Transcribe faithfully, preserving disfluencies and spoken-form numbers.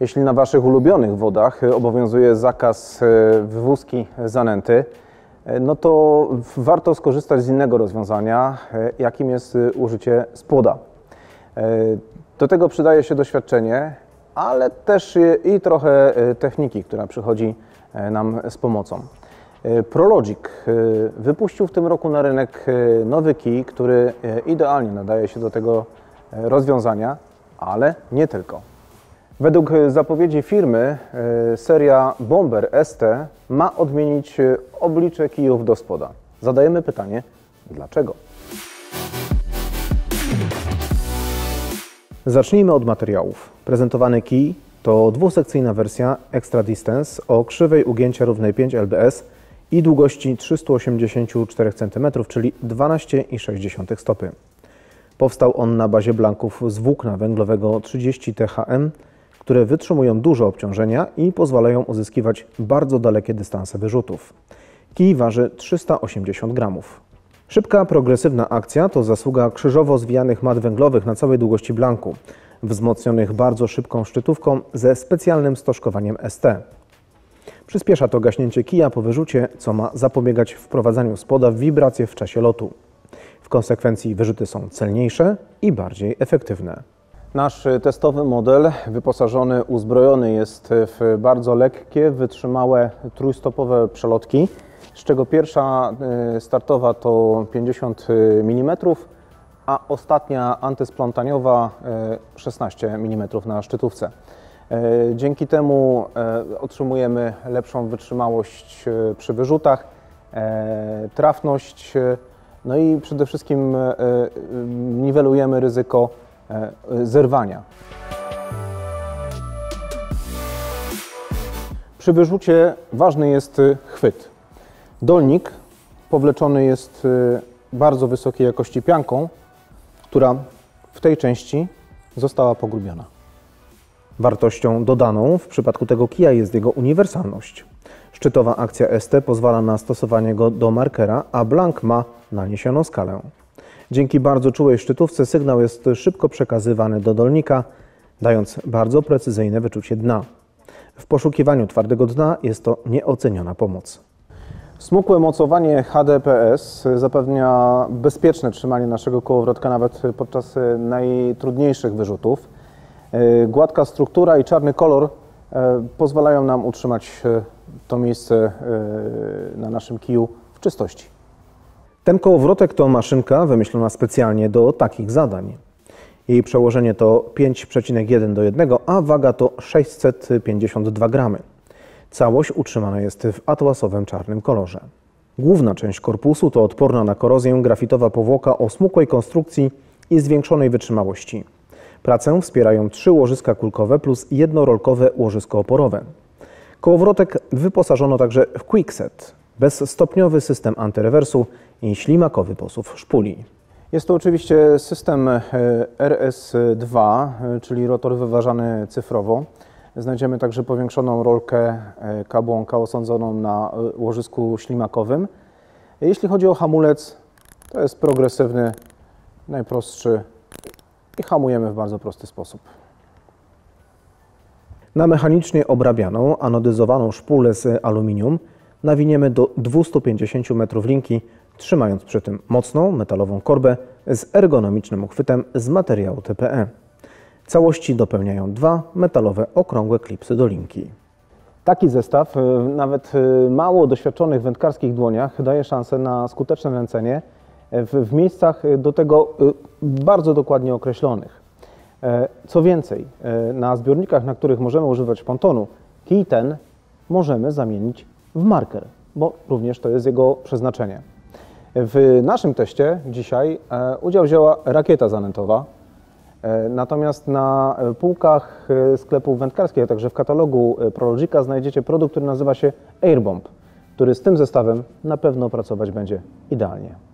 Jeśli na Waszych ulubionych wodach obowiązuje zakaz wywózki zanęty, no to warto skorzystać z innego rozwiązania, jakim jest użycie spoda. Do tego przydaje się doświadczenie, ale też i trochę techniki, która przychodzi nam z pomocą. Prologic wypuścił w tym roku na rynek nowy kij, który idealnie nadaje się do tego rozwiązania, ale nie tylko. Według zapowiedzi firmy seria Bomber S T ma odmienić oblicze kijów do spoda. Zadajemy pytanie, dlaczego? Zacznijmy od materiałów. Prezentowany kij to dwusekcyjna wersja Extra Distance o krzywej ugięcia równej pięć L B S i długości trzysta osiemdziesiąt cztery centymetry, czyli dwanaście przecinek sześć stopy. Powstał on na bazie blanków z włókna węglowego trzydzieści T H M, które wytrzymują duże obciążenia i pozwalają uzyskiwać bardzo dalekie dystanse wyrzutów. Kij waży trzysta osiemdziesiąt gramów. Szybka, progresywna akcja to zasługa krzyżowo zwijanych mat węglowych na całej długości blanku, wzmocnionych bardzo szybką szczytówką ze specjalnym stożkowaniem S T. Przyspiesza to gaśnięcie kija po wyrzucie, co ma zapobiegać wprowadzaniu spoda w wibracje w czasie lotu. W konsekwencji wyrzuty są celniejsze i bardziej efektywne. Nasz testowy model wyposażony, uzbrojony jest w bardzo lekkie, wytrzymałe trójstopowe przelotki, z czego pierwsza startowa to pięćdziesiąt milimetrów, a ostatnia antysplątaniowa szesnaście milimetrów na szczytówce. Dzięki temu otrzymujemy lepszą wytrzymałość przy wyrzutach, trafność, no i przede wszystkim niwelujemy ryzyko zerwania. Przy wyrzucie ważny jest chwyt. Dolnik powleczony jest bardzo wysokiej jakości pianką, która w tej części została pogrubiona. Wartością dodaną w przypadku tego kija jest jego uniwersalność. Szczytowa akcja S T pozwala na stosowanie go do markera, a blank ma naniesioną skalę. Dzięki bardzo czułej szczytówce sygnał jest szybko przekazywany do dolnika, dając bardzo precyzyjne wyczucie dna. W poszukiwaniu twardego dna jest to nieoceniona pomoc. Smukłe mocowanie H D P S zapewnia bezpieczne trzymanie naszego kołowrotka nawet podczas najtrudniejszych wyrzutów. Gładka struktura i czarny kolor pozwalają nam utrzymać to miejsce na naszym kiju w czystości. Ten kołowrotek to maszynka wymyślona specjalnie do takich zadań. Jej przełożenie to pięć przecinek jeden do jednego, a waga to sześćset pięćdziesiąt dwa gramy. Całość utrzymana jest w atłasowym czarnym kolorze. Główna część korpusu to odporna na korozję grafitowa powłoka o smukłej konstrukcji i zwiększonej wytrzymałości. Pracę wspierają trzy łożyska kulkowe plus jedno rolkowe łożysko oporowe. Kołowrotek wyposażono także w quickset, bezstopniowy system antyrewersu i ślimakowy posuw szpuli. Jest to oczywiście system R S dwa, czyli rotor wyważany cyfrowo. Znajdziemy także powiększoną rolkę kabłonka osądzoną na łożysku ślimakowym. Jeśli chodzi o hamulec, to jest progresywny, najprostszy i hamujemy w bardzo prosty sposób. Na mechanicznie obrabianą, anodyzowaną szpulę z aluminium nawiniemy do dwustu pięćdziesięciu metrów linki, trzymając przy tym mocną metalową korbę z ergonomicznym uchwytem z materiału T P E. Całości dopełniają dwa metalowe okrągłe klipsy do linki. Taki zestaw w nawet mało doświadczonych wędkarskich dłoniach daje szansę na skuteczne nęcenie w miejscach do tego bardzo dokładnie określonych. Co więcej, na zbiornikach, na których możemy używać pontonu, kij ten możemy zamienić w marker, bo również to jest jego przeznaczenie. W naszym teście dzisiaj udział wzięła rakieta zanętowa, natomiast na półkach sklepów wędkarskich, a także w katalogu Prologika znajdziecie produkt, który nazywa się Airbomb, który z tym zestawem na pewno pracować będzie idealnie.